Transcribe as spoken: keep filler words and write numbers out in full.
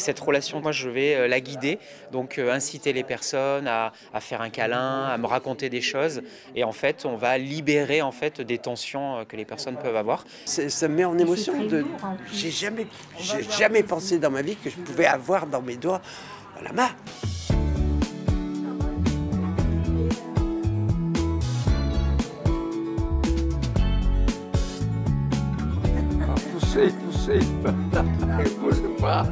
cette relation, moi, je vais la guider, donc inciter les personnes à, à faire un câlin, à me raconter des choses. Et en fait, on va libérer en fait, des tensions que les personnes peuvent avoir. Ça, ça me met en émotion. De... J'ai jamais, j'ai jamais pensé dans ma vie que je pouvais avoir dans mes doigts la main. Poussez, poussez, ne poussez pas.